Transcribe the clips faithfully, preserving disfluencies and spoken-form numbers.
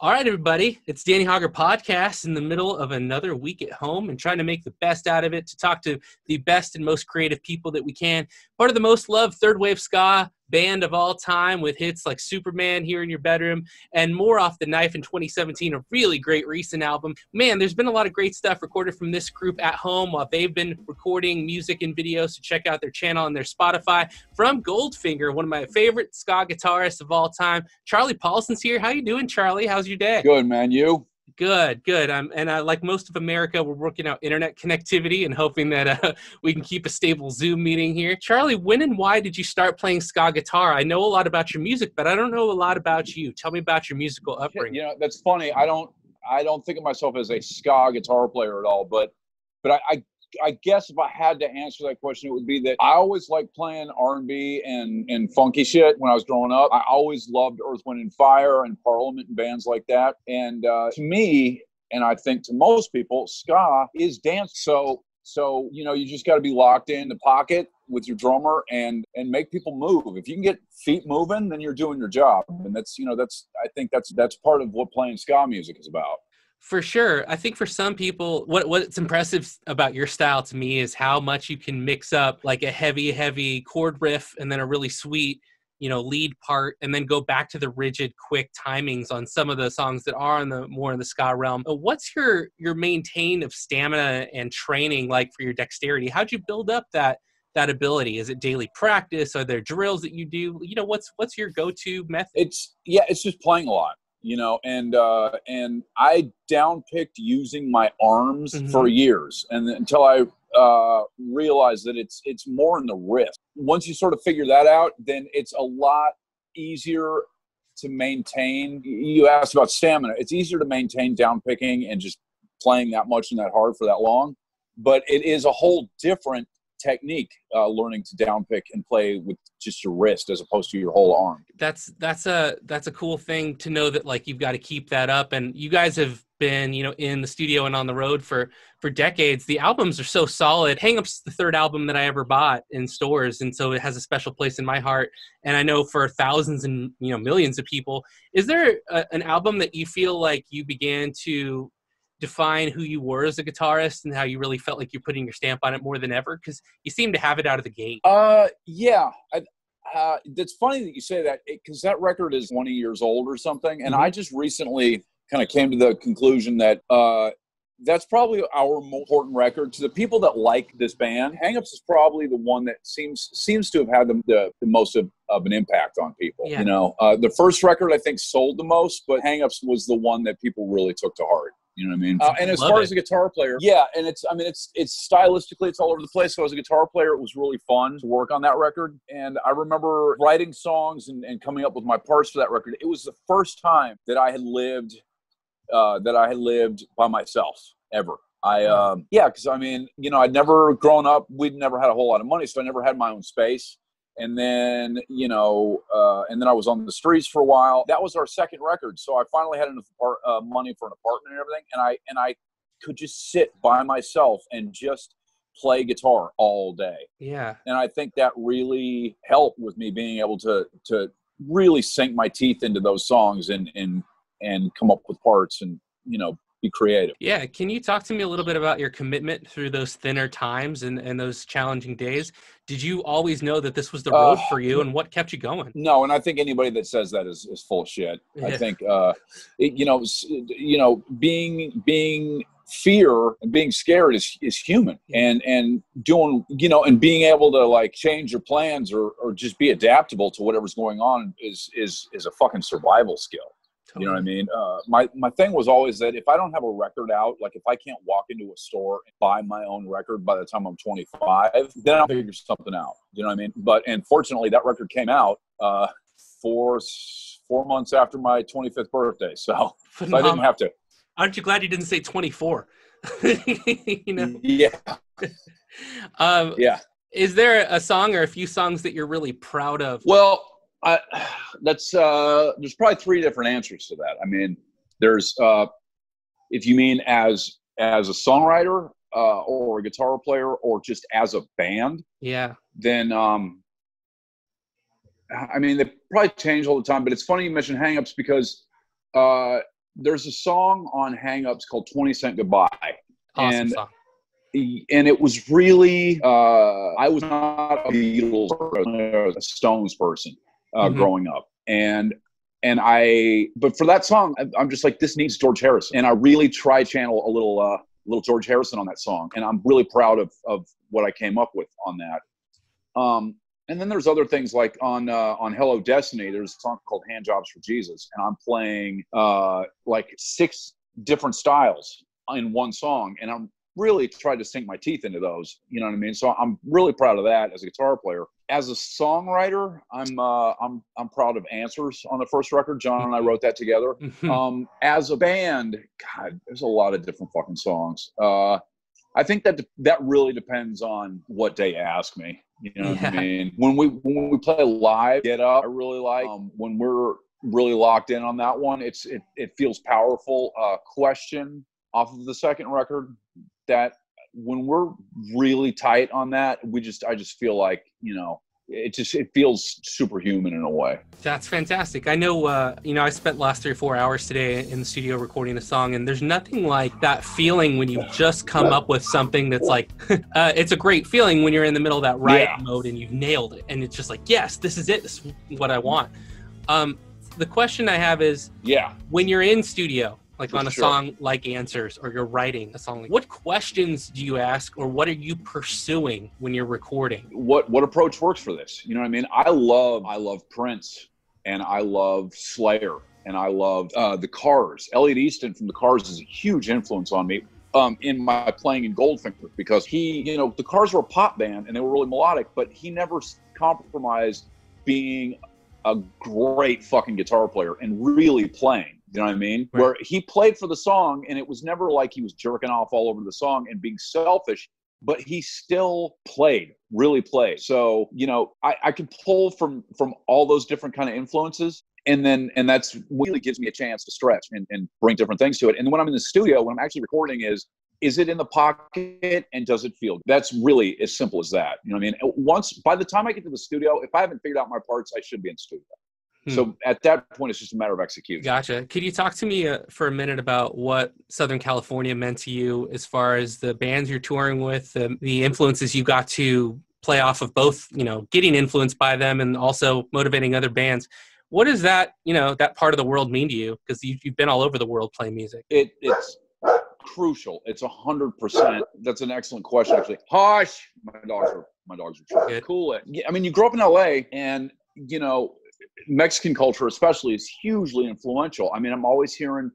All right, everybody, it's Danny Hauger Podcast in the middle of another week at home and trying to make the best out of it to talk to the best and most creative people that we can. Part of the most loved third wave ska band of all time with hits like Superman, Here in Your Bedroom, and more off the knife in twenty seventeen, a really great recent album. Man, there's been a lot of great stuff recorded from this group at home while they've been recording music and videos, so check out their channel and their Spotify. From Goldfinger, one of my favorite ska guitarists of all time, Charlie Paulson's here. How you doing, Charlie? How's your day? Good, man. You? Good, good. Um, and uh, like most of America, we're working out internet connectivity and hoping that uh, we can keep a stable Zoom meeting here. Charlie, when and why did you start playing ska guitar? I know a lot about your music, but I don't know a lot about you. Tell me about your musical upbringing. You know, that's funny. I don't, I don't think of myself as a ska guitar player at all, but, but I, I, I guess if I had to answer that question, it would be that I always liked playing R and B and, and funky shit when I was growing up. I always loved Earth, Wind and Fire and Parliament and bands like that. And uh, to me, and I think to most people, ska is dance. So, so you know, you just got to be locked in the pocket with your drummer and and make people move. If you can get feet moving, then you're doing your job. And that's, you know, that's, I think that's, that's part of what playing ska music is about. For sure. I think for some people, what what's impressive about your style to me is how much you can mix up like a heavy, heavy chord riff and then a really sweet, you know, lead part, and then go back to the rigid, quick timings on some of the songs that are in the more in the ska realm. What's your your maintain of stamina and training like for your dexterity? How'd you build up that that ability? Is it daily practice? Are there drills that you do? You know, what's what's your go-to method? It's yeah, it's just playing a lot. You know, and uh, and I downpicked using my arms mm-hmm. for years, and until I uh, realized that it's it's more in the wrist. Once you sort of figure that out, then it's a lot easier to maintain. You asked about stamina; it's easier to maintain downpicking and just playing that much and that hard for that long. But it is a whole different technique uh learning to downpick and play with just your wrist as opposed to your whole arm. That's that's a that's a cool thing to know, that like you've got to keep that up. And you guys have been, you know, in the studio and on the road for for decades. The albums are so solid. Hang Up's the third album that I ever bought in stores, and so it has a special place in my heart, and I know for thousands and, you know, millions of people. Is there a, an album that you feel like you began to define who you were as a guitarist and how you really felt like you're putting your stamp on it more than ever? Because you seem to have it out of the gate. Uh, yeah. I, uh, that's funny that you say that, because that record is twenty years old or something. And mm-hmm. I just recently kind of came to the conclusion that uh, that's probably our most important record to the people that like this band. Hang Up's is probably the one that seems seems to have had the, the, the most of, of an impact on people. Yeah. You know, uh, the first record I think sold the most, but Hang Up's was the one that people really took to heart. You know what I mean? Uh, and as Love far it. as a guitar player, yeah. And it's, I mean, it's, it's stylistically, it's all over the place. So as a guitar player, it was really fun to work on that record. And I remember writing songs and, and coming up with my parts for that record. It was the first time that I had lived, uh, that I had lived by myself ever. I, um, yeah. Cause I mean, you know, I'd never grown up, we'd never had a whole lot of money. So I never had my own space. And then, you know, uh, and then I was on the streets for a while. That was our second record. So I finally had enough apart, uh, money for an apartment and everything. And I, and I could just sit by myself and just play guitar all day. Yeah. And I think that really helped with me being able to, to really sink my teeth into those songs and, and, and come up with parts and, you know, be creative. Yeah. Can you talk to me a little bit about your commitment through those thinner times and, and those challenging days? Did you always know that this was the road uh, for you, and what kept you going? No. And I think anybody that says that is, is full of shit. I think, uh, it, you know, you know, being, being fear and being scared is, is human, and, and doing, you know, and being able to like change your plans or, or just be adaptable to whatever's going on is, is, is a fucking survival skill. You know what I mean? Uh, my, my thing was always that if I don't have a record out, like if I can't walk into a store and buy my own record by the time I'm twenty-five, then I'll figure something out. You know what I mean? But, and fortunately that record came out uh, four, four months after my twenty-fifth birthday. So, so I didn't have to. Aren't you glad you didn't say twenty-four? You know? Yeah. um, yeah. Is there a song or a few songs that you're really proud of? Well, I, that's, uh, there's probably three different answers to that. I mean, there's, uh, if you mean as, as a songwriter, uh, or a guitar player, or just as a band, yeah, then, um, I mean, they probably change all the time, but it's funny you mentioned Hang Up's because, uh, there's a song on Hang Ups called twenty cent Goodbye. Awesome and, song. And it was really, uh, I was not a Beatles person, I was a Stones person uh, mm-hmm. growing up. And and I, but for that song, I'm just like, this needs George Harrison. And I really try channel a little uh, little George Harrison on that song. And I'm really proud of, of what I came up with on that. Um, and then there's other things like on uh, on Hello Destiny, there's a song called Hand Jobs for Jesus. And I'm playing uh, like six different styles in one song. And I'm really tried to sink my teeth into those, you know what I mean? So I'm really proud of that as a guitar player. As a songwriter, I'm uh, I'm I'm proud of Answers on the first record. John and I wrote that together. Um, as a band, God, there's a lot of different fucking songs. Uh, I think that de- that really depends on what day you ask me. You know yeah. what I mean? When we when we play live, Get Up, I really like. Um, when we're really locked in on that one, it's it it feels powerful. Uh, Question off of the second record. That when we're really tight on that, we just, I just feel like, you know, it just, it feels superhuman in a way. That's fantastic. I know, uh, you know, I spent the last three or four hours today in the studio recording a song, and there's nothing like that feeling when you just come up with something that's like, uh, it's a great feeling when you're in the middle of that riot yeah. mode and you've nailed it. And it's just like, yes, this is it. This is what I want. Um, the question I have is, yeah, when you're in studio, like on a sure. song like Answers, or you're writing a song like, what questions do you ask, or what are you pursuing when you're recording? What what approach works for this? You know what I mean? I love I love Prince, and I love Slayer, and I love uh, The Cars. Elliot Easton from The Cars is a huge influence on me um, in my playing in Goldfinger, because he, you know, The Cars were a pop band, and they were really melodic, but he never compromised being a great fucking guitar player and really playing. You know what I mean? Right. Where he played for the song, and it was never like he was jerking off all over the song and being selfish, but he still played, really played. So, you know, I, I can pull from from all those different kind of influences, and then and that's really gives me a chance to stretch and, and bring different things to it. And when I'm in the studio, when I'm actually recording, is is it in the pocket, and does it feel? That's really as simple as that. You know what I mean? Once by the time I get to the studio, if I haven't figured out my parts, I should be in the studio. So at that point, it's just a matter of execution. Gotcha. Could you talk to me uh, for a minute about what Southern California meant to you as far as the bands you're touring with, the, the influences you got to play off of, both, you know, getting influenced by them and also motivating other bands? What does that, you know, that part of the world mean to you? Because you, you've been all over the world playing music. It, it's crucial. It's one hundred percent. That's an excellent question, actually. Hush! My dogs are, my dogs are true. Cool it. I mean, you grew up in L A, and, you know, Mexican culture especially is hugely influential. I mean, I'm always hearing,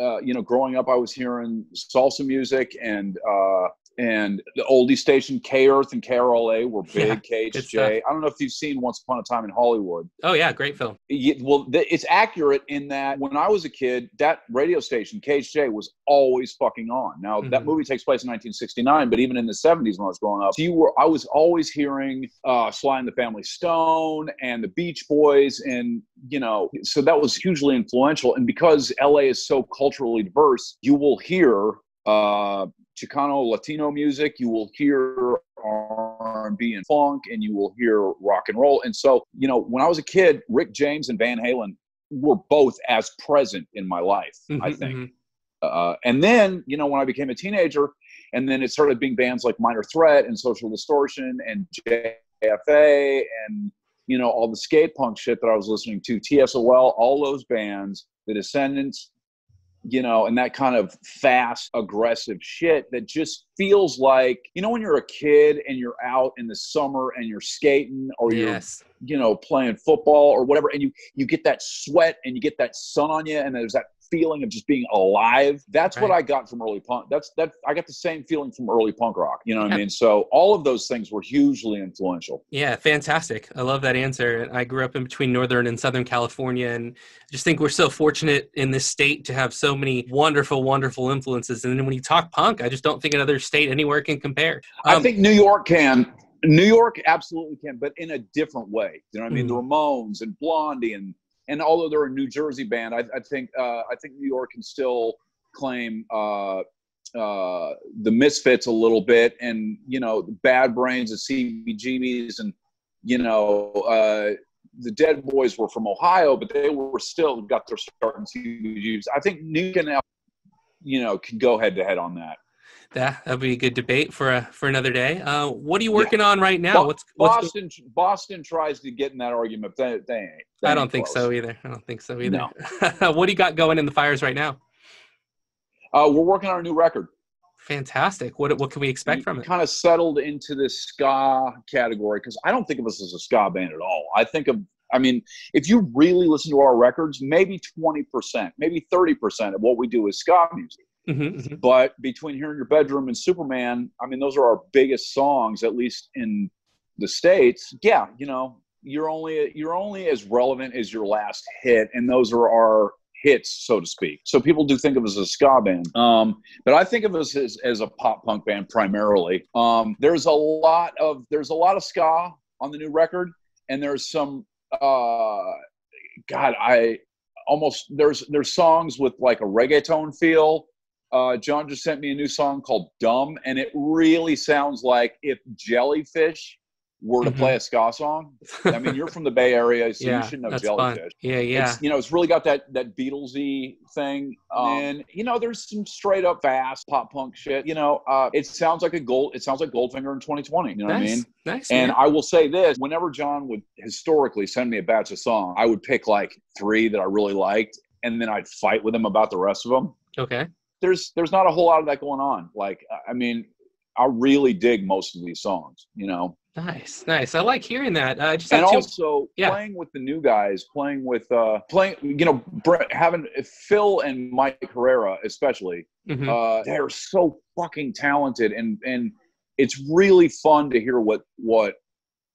uh, you know, growing up, I was hearing salsa music, and uh, and the oldie station K-Earth and K R L A were big. Yeah, K H J. I don't know if you've seen Once Upon a Time in Hollywood. Oh, yeah. Great film. Yeah, well, th- it's accurate in that when I was a kid, that radio station, K H J, was always fucking on. Now, mm-hmm. that movie takes place in nineteen sixty-nine, but even in the seventies when I was growing up, you were I was always hearing uh, Sly and the Family Stone and the Beach Boys. And, you know, so that was hugely influential. And because L A is so culturally diverse, you will hear uh, Chicano Latino music, you will hear R and B and funk, and you will hear rock and roll. And so, you know, when I was a kid, Rick James and Van Halen were both as present in my life, mm-hmm, I think. Mm-hmm. Uh, and then, you know, when I became a teenager, and then it started being bands like Minor Threat and Social Distortion and J F A and, you know, all the skate punk shit that I was listening to, T S O L, all those bands, The Descendants, you know, and that kind of fast, aggressive shit that just feels like, you know, when you're a kid and you're out in the summer and you're skating, or yes. you're, you know, playing football or whatever, and you, you get that sweat and you get that sun on you, and there's that feeling of just being alive. That's right. What I got from early punk. That's that I got the same feeling from early punk rock. You know what yeah. I mean? So all of those things were hugely influential. Yeah, fantastic. I love that answer. I grew up in between Northern and Southern California, and I just think we're so fortunate in this state to have so many wonderful, wonderful influences. And then when you talk punk, I just don't think another state anywhere can compare. Um, I think New York can. New York absolutely can, but in a different way. You know what I mean? Mm-hmm. The Ramones and Blondie and And although they're a New Jersey band, I, I think uh, I think New York can still claim uh, uh, the Misfits a little bit, and you know, the Bad Brains, the C B G Bs, and you know, uh, the Dead Boys were from Ohio, but they were still got their start in C B G Bs. I think Nuke and Al, you know, could go head to head on that. That that'll be a good debate for a, for another day. Uh, what are you working yeah. on right now? What's, what's Boston? Go- Boston tries to get in that argument, but they, they ain't. They I don't ain't think close. so either. I don't think so either. No. What do you got going in the fires right now? Uh, we're working on a new record. Fantastic. What what can we expect we from it? Kind of settled into this ska category because I don't think of us as a ska band at all. I think of, I mean, if you really listen to our records, maybe twenty percent, maybe thirty percent of what we do is ska music. Mm-hmm, mm-hmm. But between Here in Your Bedroom and Superman, I mean, those are our biggest songs, at least in the States. Yeah, you know, you're only you're only as relevant as your last hit, and those are our hits, so to speak. So people do think of us as a ska band, um, but I think of us as, as a pop punk band primarily. Um, there's a lot of there's a lot of ska on the new record, and there's some uh, God, I almost there's there's songs with like a reggaeton feel. Uh, John just sent me a new song called Dumb, and it really sounds like if Jellyfish were to mm-hmm. play a ska song. I mean, you're from the Bay Area, so yeah, you should know Jellyfish. Fun. Yeah, yeah. It's, you know, it's really got that that Beatlesy thing. Um, and, you know, there's some straight up fast pop punk shit. You know, uh, it sounds like a gold. It sounds like Goldfinger in twenty twenty. You know nice, what I mean? Nice. And man. I will say this: whenever John would historically send me a batch of songs, I would pick like three that I really liked, and then I'd fight with him about the rest of them. Okay. There's there's not a whole lot of that going on. Like, I mean, I really dig most of these songs, you know. Nice, nice. I like hearing that. Uh, just and also yeah. playing with the new guys, playing with uh, playing, you know, having Phil and Mike Herrera especially. Mm-hmm. Uh, they're so fucking talented, and and it's really fun to hear what what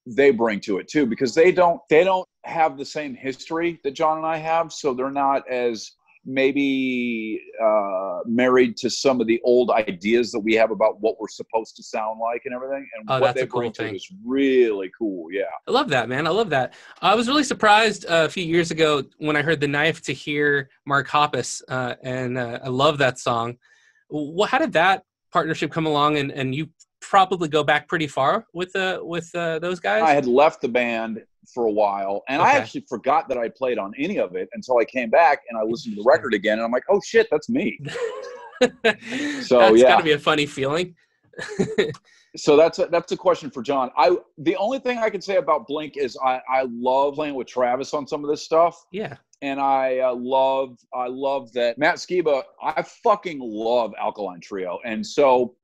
they bring to it too, because they don't they don't have the same history that John and I have, so they're not as maybe uh, married to some of the old ideas that we have about what we're supposed to sound like and everything. And oh, what they bring to is really cool. Yeah. I love that, man. I love that. I was really surprised uh, a few years ago when I heard The Knife to hear Mark Hoppus. Uh, and uh, I love that song. Well, how did that partnership come along? And, and you probably go back pretty far with, uh, with uh, those guys. I had left the band for a while, and okay. I actually forgot that I played on any of it until I came back and I listened to the record again, and I'm like, oh shit, that's me. So that's yeah, it's gotta be a funny feeling. So that's a, that's a question for John. I the only thing I can say about Blink is I I love playing with Travis on some of this stuff. Yeah, and I uh, love I love that Matt Skiba. I fucking love Alkaline Trio, and so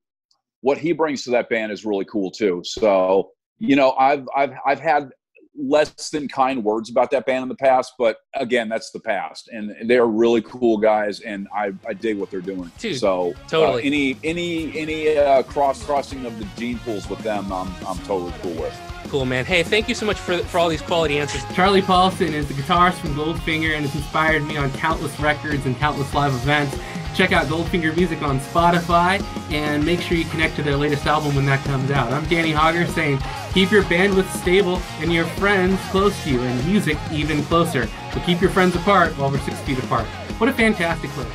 what he brings to that band is really cool too. So you know, I've I've I've had less than kind words about that band in the past, but again, that's the past, and they're really cool guys, and I, I dig what they're doing. Dude, so totally uh, any any any uh, cross crossing of the gene pools with them, I'm I'm totally cool with. Cool, man. Hey, thank you so much for for all these quality answers. Charlie Paulson is the guitarist from Goldfinger and has inspired me on countless records and countless live events. Check out Goldfinger Music on Spotify and make sure you connect to their latest album when that comes out. I'm Danny Hauger saying keep your bandwidth stable and your friends close to you and music even closer. But keep your friends apart while we're six feet apart. What a fantastic clip.